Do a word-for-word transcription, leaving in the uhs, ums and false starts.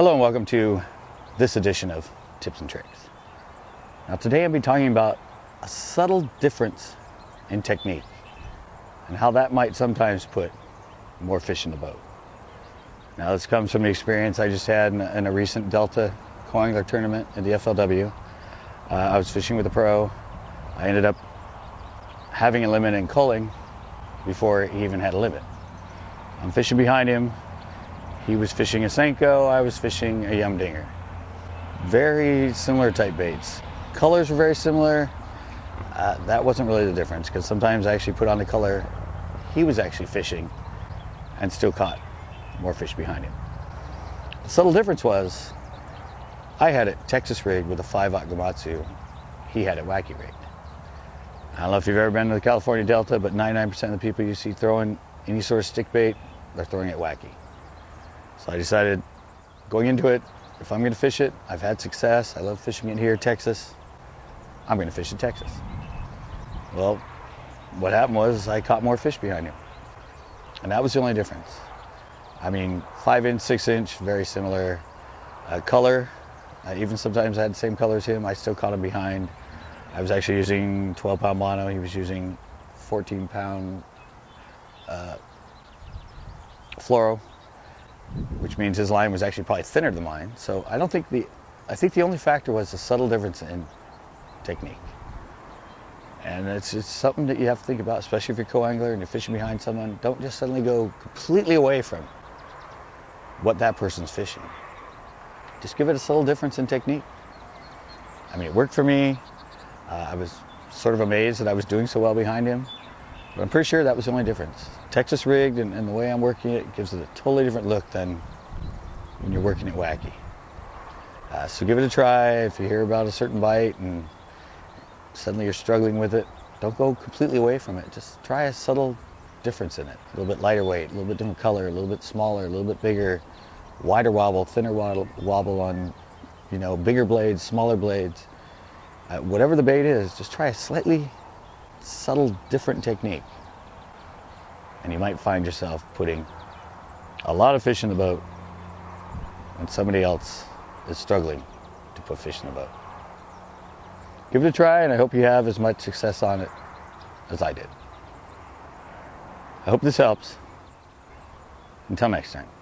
Hello and welcome to this edition of Tips and Tricks. Now today I'll be talking about a subtle difference in technique and how that might sometimes put more fish in the boat. Now this comes from the experience I just had in a, in a recent Delta Co-Angler tournament at the F L W. Uh, I was fishing with a pro. I ended up having a limit and culling before he even had a limit. I'm fishing behind him. He was fishing a Senko, I was fishing a Yum Dinger. Very similar type baits. Colors were very similar. Uh, that wasn't really the difference because sometimes I actually put on the color he was actually fishing and still caught more fish behind him. The subtle difference was I had it Texas rigged with a five aught Gamakatsu. He had it wacky rigged. I don't know if you've ever been to the California Delta, but ninety-nine percent of the people you see throwing any sort of stick bait, they're throwing it wacky. So I decided going into it, if I'm going to fish it, I've had success. I love fishing it here, Texas. I'm going to fish in Texas. Well, what happened was I caught more fish behind him. And that was the only difference. I mean, five inch, six inch, very similar uh, color. Uh, even sometimes I had the same color as him. I still caught him behind. I was actually using twelve pound mono. He was using fourteen pound uh, fluoro, which means his line was actually probably thinner than mine. So I don't think the, I think the only factor was the subtle difference in technique. And it's, it's something that you have to think about, especially if you're a co-angler and you're fishing behind someone. Don't just suddenly go completely away from what that person's fishing. Just give it a subtle difference in technique. I mean, it worked for me. Uh, I was sort of amazed that I was doing so well behind him. But I'm pretty sure that was the only difference. Texas rigged and, and the way I'm working it gives it a totally different look than when you're working it wacky. Uh, so give it a try. If you hear about a certain bite and suddenly you're struggling with it, don't go completely away from it. Just try a subtle difference in it. A little bit lighter weight, a little bit different color, a little bit smaller, a little bit bigger, wider wobble, thinner wobble, wobble on, you know, bigger blades, smaller blades. Uh, whatever the bait is, just try a slightly subtle different technique and you might find yourself putting a lot of fish in the boat when somebody else is struggling to put fish in the boat. Give it a try and I hope you have as much success on it as I did. I hope this helps. Until next time.